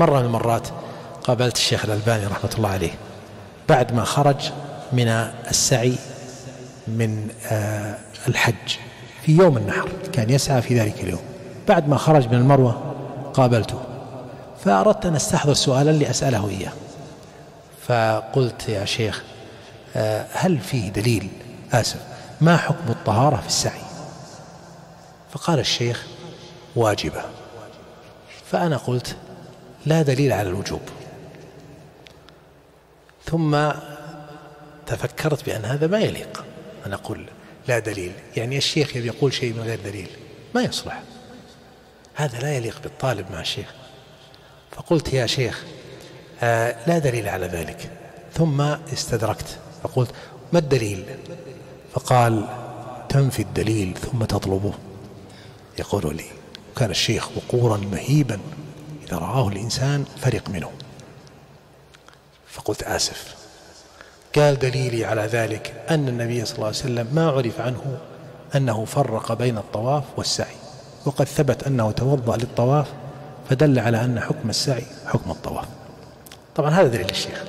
مرة من المرات قابلت الشيخ الألباني رحمة الله عليه بعد ما خرج من السعي من الحج في يوم النحر، كان يسعى في ذلك اليوم. بعد ما خرج من المروة قابلته، فأردت أن أستحضر سؤالا لأسأله إياه، فقلت يا شيخ هل فيه دليل، آسف، ما حكم الطهارة في السعي؟ فقال الشيخ واجبة. فأنا قلت لا دليل على الوجوب، ثم تفكرت بأن هذا ما يليق أن أقول لا دليل، يعني الشيخ يقول شيء من غير دليل ما يصلح، هذا لا يليق بالطالب مع الشيخ. فقلت يا شيخ لا دليل على ذلك، ثم استدركت فقلت ما الدليل؟ فقال تنفي الدليل ثم تطلبه. يقول لي وكان الشيخ وقورا مهيبا إذا رآه الإنسان فرق منه. فقلت آسف. قال دليلي على ذلك أن النبي صلى الله عليه وسلم ما عرف عنه أنه فرق بين الطواف والسعي، وقد ثبت أنه توضأ للطواف، فدل على أن حكم السعي حكم الطواف. طبعا هذا دليل الشيخ،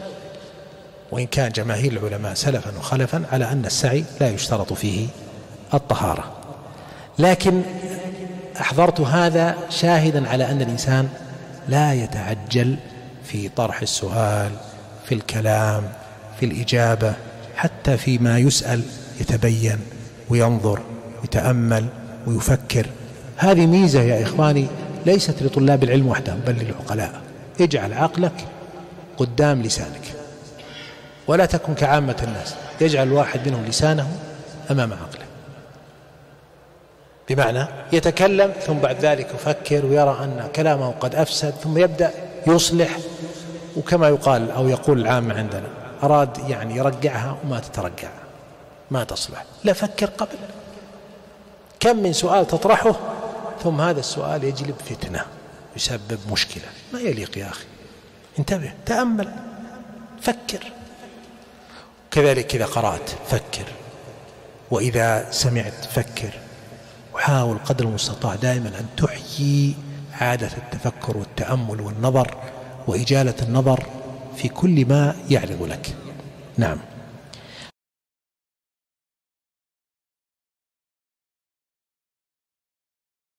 وإن كان جماهير العلماء سلفا وخلفا على أن السعي لا يشترط فيه الطهارة، لكن أحضرت هذا شاهدا على أن الإنسان لا يتعجل في طرح السؤال، في الكلام، في الإجابة، حتى فيما يسأل يتبين وينظر ويتأمل ويفكر. هذه ميزة يا إخواني ليست لطلاب العلم وحدهم بل للعقلاء، اجعل عقلك قدام لسانك ولا تكن كعامة الناس يجعل الواحد منهم لسانه أمام عقله، بمعنى يتكلم ثم بعد ذلك يفكر ويرى أن كلامه قد أفسد ثم يبدأ يصلح، وكما يقال أو يقول العامة عندنا أراد يعني يرجعها وما تترجع ما تصلح، لا فكر قبل. كم من سؤال تطرحه ثم هذا السؤال يجلب فتنة يسبب مشكلة، ما يليق يا أخي، انتبه، تأمل، فكر. كذلك إذا قرأت فكر، وإذا سمعت فكر، وحاول قدر المستطاع دائما أن تحيي عادة التفكر والتأمل والنظر وإجالة النظر في كل ما يعرض لك. نعم.